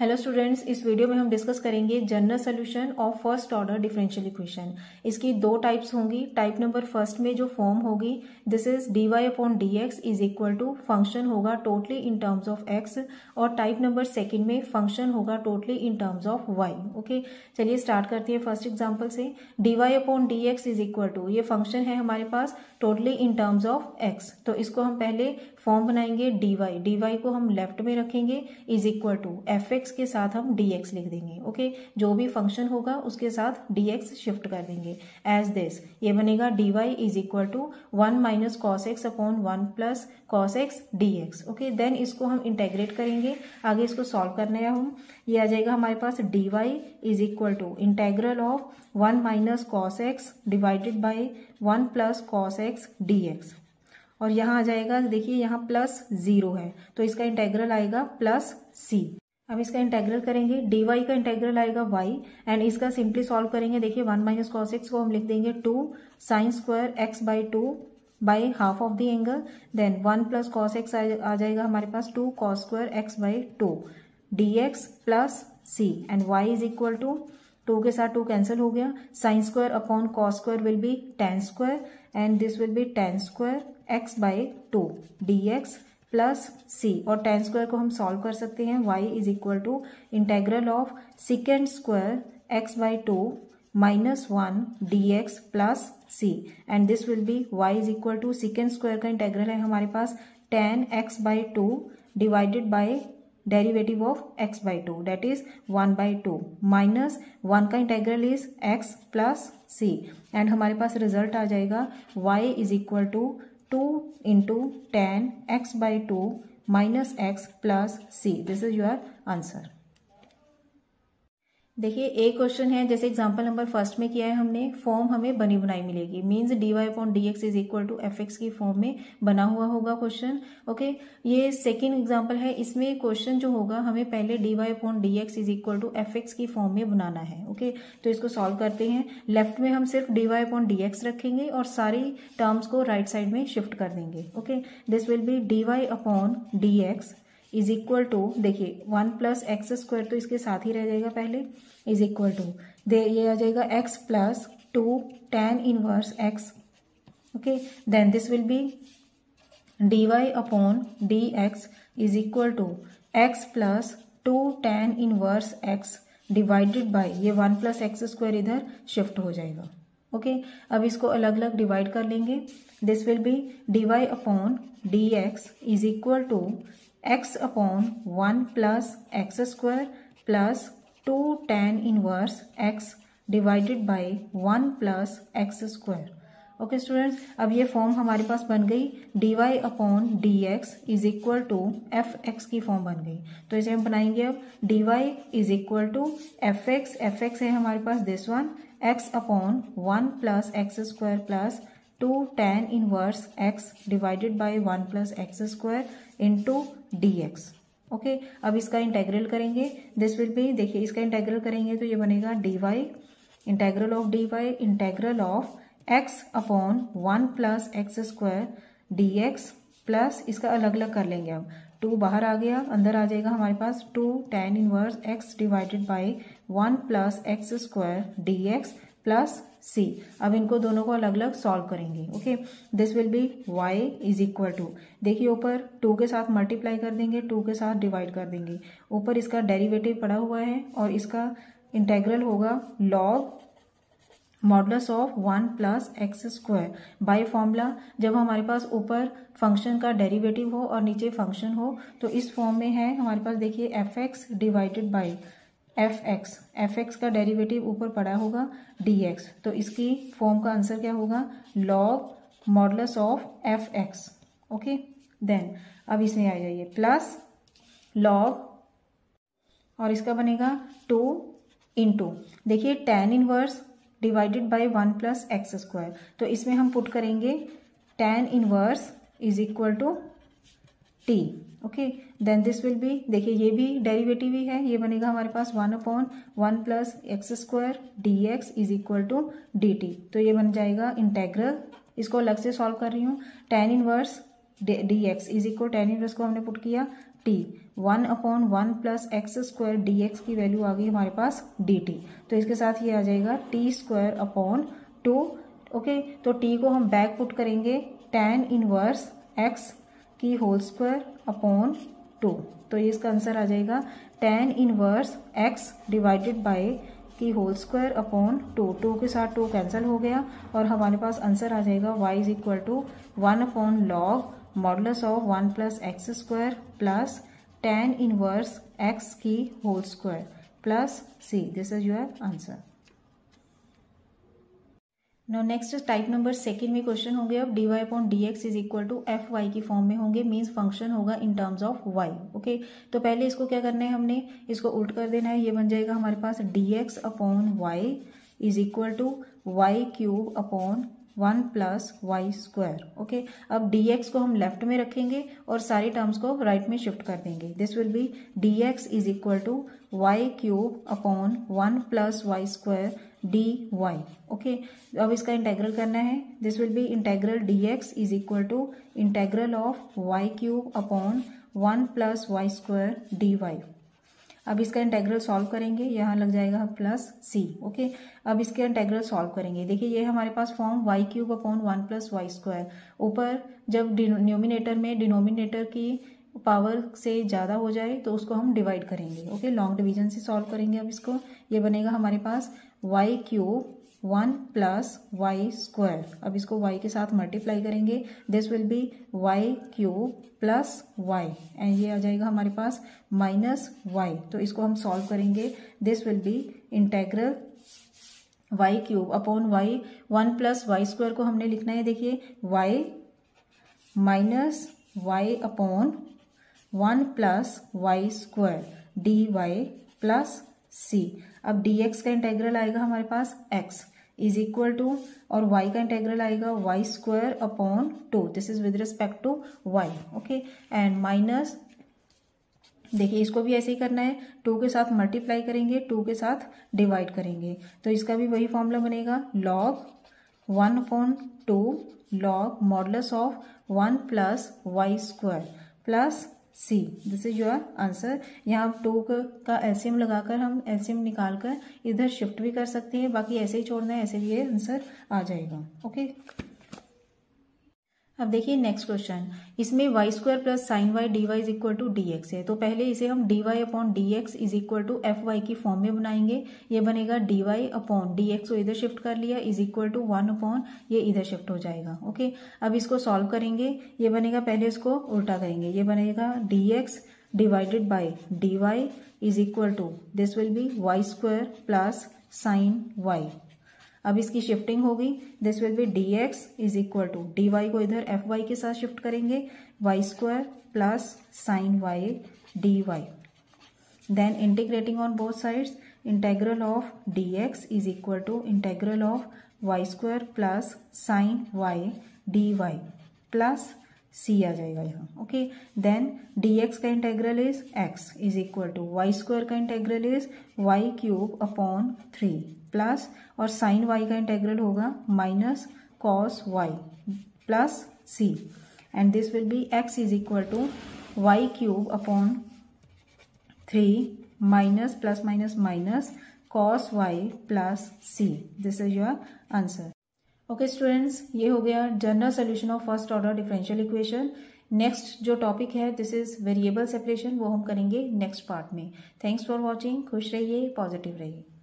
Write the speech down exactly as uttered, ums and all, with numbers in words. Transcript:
Hello students, इस video में हम डिस्कस करेंगे general solution of first order differential equation. इसकी दो टाइप्स होंगी। टाइप नंबर फर्स्ट में जो फॉर्म होगी this is D Y upon D X is equal to function होगा totally in terms of X, और टाइप नंबर सेकंड में function होगा totally in terms of Y. Okay, चलिए start करते हैं फर्स्ट एग्जाम्पल से। D Y upon D X is equal to, ये function है हमारे पास totally in terms of X, तो इसको हम पहले फॉर्म बनाएंगे डी वाई। डी वाई को हम लेफ्ट में रखेंगे is equal to F X के साथ हम dx लिख देंगे। ओके, जो भी फंक्शन होगा उसके साथ dx शिफ्ट कर देंगे। एज दिस ये बनेगा dy is equal to one minus cos X upon one plus cos X dx। Okay, then इसको हम इंटेग्रेट करेंगे। आगे इसको सॉल्व करने हैं हम। ये आ जाएगा हमारे पास dy is equal to integral of one minus cos X divided by one plus cos X dx, और यहाँ आ जाएगा, देखिए यहाँ प्लस जीरो है तो इसका इंटेग्रल आएगा प्लस सी। अब इसका इंटेग्रल करेंगे, डी वाई का इंटेग्रल आएगा वाई, एंड इसका सिंपली सॉल्व करेंगे। देखिए वन माइनस कॉस एक्स को हम लिख देंगे two sine square X by two by half of the angle, then one plus cos X आ जाएगा हमारे पास two cos square X by two D X plus C, and Y is equal to two के साथ two cancel हो गया, sine square upon cos square will be tan square, and this will be tan square X by two D X plus C. और tan square को हम solve कर सकते हैं, y is equal to integral of secant square x by two minus one D X plus C, and this will be y is equal to secant square का integral है हमारे पास tan X by two divided by derivative of x by two that is one by two minus one का integral is x plus C, and हमारे पास result आ जाएगा y is equal to two into tan X by two minus X plus C. This is your answer. देखिए एक question है, जैसे example number first में किया है हमने, फॉर्म हमें बनी बनाई मिलेगी, means D Y upon D X is equal to F X की फॉर्म में बना हुआ होगा क्वेश्चन। ओके, ये सेकंड एग्जांपल है, इसमें क्वेश्चन जो होगा हमें पहले D Y upon D X is equal to F X की फॉर्म में बनाना है। ओके, तो इसको सॉल्व करते हैं। लेफ्ट में हम सिर्फ D Y upon D X रखेंगे और सारी टर्म्स को राइट साइड में शिफ्ट कर देंगे। Okay, this will be D Y upon D X is equal to, देखिए वन प्लस एक्स स्क्वायर तो इसके साथ ही रह जाएगा पहले, इज इक्वल टू दे ये आ जाएगा x plus two tan inverse x। Okay, then this will be D Y upon D X is equal to X plus two tan inverse x divided by ये वन प्लस एक्स स्क्वायर इधर shift हो जाएगा। Okay okay, अब इसको अलग अलग divide कर लेंगे। This will be D Y upon D X is equal to X upon one plus X square plus two tan inverse X divided by one plus X square. Okay students, अब ये form हमारे पास बन गई, D Y upon D X is equal to F X की form बन गई। तो इसे हम बनाएंगे अब D Y is equal to F X, F X है हमारे पास this one, X upon one plus X square plus two tan inverse X divided by one plus X square into D X. Okay, अब इसका integral करेंगे। This will be, देखिए इसका integral करेंगे तो ये बनेगा D Y integral of D Y integral of X upon one plus X square D X plus, इसका अलग अलग कर लेंगे। अब टू बाहर आ गया, अंदर आ जाएगा हमारे पास two tan inverse X divided by one plus X square D X plus C. अब इनको दोनों को अलग अलग सॉल्व करेंगे। Okay, this will be y is equal to, देखिए ऊपर टू के साथ मल्टीप्लाई कर देंगे, टू के साथ डिवाइड कर देंगे, ऊपर इसका डेरिवेटिव पड़ा हुआ है और इसका इंटेग्रल होगा log modulus of one plus X square by formula. जब हमारे पास ऊपर फंक्शन का डेरिवेटिव हो और नीचे फंक्शन हो तो इस फॉर्म में है हमारे पास, देखिए F X divided by F X, F X का डेरिवेटिव ऊपर पड़ा होगा डी एक्स, तो इसकी फॉर्म का आंसर क्या होगा log modulus of F X. Okay, then अब इसमें आ जाइए प्लस लॉग और इसका बनेगा टू इंटू, देखिए tan inverse divided by one plus X square, तो इसमें हम पुट करेंगे tan inverse is equal to T. Okay, then this will be, देखिए ये भी डेरिवेटिव ही है, ये बनेगा हमारे पास one upon one plus X square D X is equal to D T, तो ये बन जाएगा इंटेग्रल। इसको अलग से सॉल्व कर रही हूँ, tan inverse D X is equal tan inverse को हमने पुट किया T one upon one plus X square D X की वैल्यू आ गई हमारे पास डी टी। तो इसके साथ ये आ जाएगा T square upon two. Okay, तो टी को हम बैक पुट करेंगे टेन इनवर्स एक्स की होल स्क्वायर अपॉन टू। तो ये इसका आंसर आ जाएगा tan inverse X divided by की whole square upon two. Two के साथ टू कैंसिल हो गया और हमारे पास आंसर आ जाएगा Y is equal to one upon log modulus of one plus X square plus tan inverse X की whole square plus C. This is your answer. No next type number second में question होंगे अब dy upon D X is equal to F Y की form में होंगे, means function होगा in terms of y। Okay, तो पहले इसको क्या करना है, हमने इसको उल्ट कर देना है। ये बन जाएगा हमारे पास dx upon Y is equal to Y cube upon one plus Y square. Okay, अब dx को हम लेफ्ट में रखेंगे और सारी टर्म्स को राइट right में शिफ्ट कर देंगे। This will be dx is equal to Y cube upon one plus Y square D Y. Okay, अब इसका इंटेग्रल करना है। This will be integral dx is equal to integral of Y cube upon one plus Y square D Y. अब इसका integral solve करेंगे, यहाँ लग जाएगा प्लस सी। ओके, अब इसके इंटेग्रल सॉल्व करेंगे। देखिए ये हमारे पास form Y cube upon one plus Y square, ऊपर जब न्यूमिनेटर में डिनोमिनेटर की पावर से ज़्यादा हो जाए तो उसको हम डिवाइड करेंगे। ओके, लॉन्ग डिवीजन से सॉल्व करेंगे। अब इसको ये बनेगा हमारे पास Y cube one plus Y square. अब इसको y के साथ मल्टीप्लाई करेंगे। This will be Y cube plus Y and ये आ जाएगा हमारे पास माइनस वाई। तो इसको हम सॉल्व करेंगे। This will be integral Y cube upon Y one plus Y square को हमने लिखना है। देखिए y minus Y upon one plus Y square D Y plus C. अब dx का इंटेग्रल आएगा हमारे पास x इज इक्वल टू और y का इंटेग्रल आएगा y square upon two. This is with respect to y। Okay, and minus, देखिए इसको भी ऐसे ही करना है, टू के साथ मल्टीप्लाई करेंगे, टू के साथ डिवाइड करेंगे। तो इसका भी वही फॉर्मूला बनेगा log one upon two log modulus of one plus Y square plus C. This is your answer. यहाँ आप टू का एलसीएम लगाकर हम एलसीएम निकालकर इधर शिफ्ट भी कर सकते हैं, बाकी ऐसे ही छोड़ना है, ऐसे भी ये आंसर आ जाएगा। ओके, अब देखिए नेक्स्ट क्वेश्चन, इसमें Y square plus sine Y D Y is equal to D X है। तो पहले इसे हम D Y upon D X is equal to F Y की फॉर्म में बनाएंगे। ये बनेगा D Y upon D X को इधर शिफ्ट कर लिया is equal to one upon ये इधर शिफ्ट हो जाएगा। ओके, अब इसको सॉल्व करेंगे। ये बनेगा, पहले इसको उल्टा करेंगे, ये बनेगा D X divided by D Y is equal to this will be Y square plus sine Y. अब इसकी शिफ्टिंग होगी। This will be D X is equal to D Y को इधर एफ वाई के साथ शिफ्ट करेंगे Y square plus sine Y D Y. Then integrating on both sides integral of D X is equal to integral of Y square plus sine Y D Y plus C आ जाएगा यहाँ। Okay, then D X का integral is X is equal to Y square का integral is Y cube upon three plus और sine Y का integral होगा minus cos Y plus C and this will be X is equal to Y cube upon three minus plus minus minus cos Y plus C. This is your answer. Okay students, ये हो गया general solution of first order differential equation. Next जो topic है this is variable separation, वो हम करेंगे next part में। Thanks for watching. खुश रहिए, पॉजिटिव रहिए।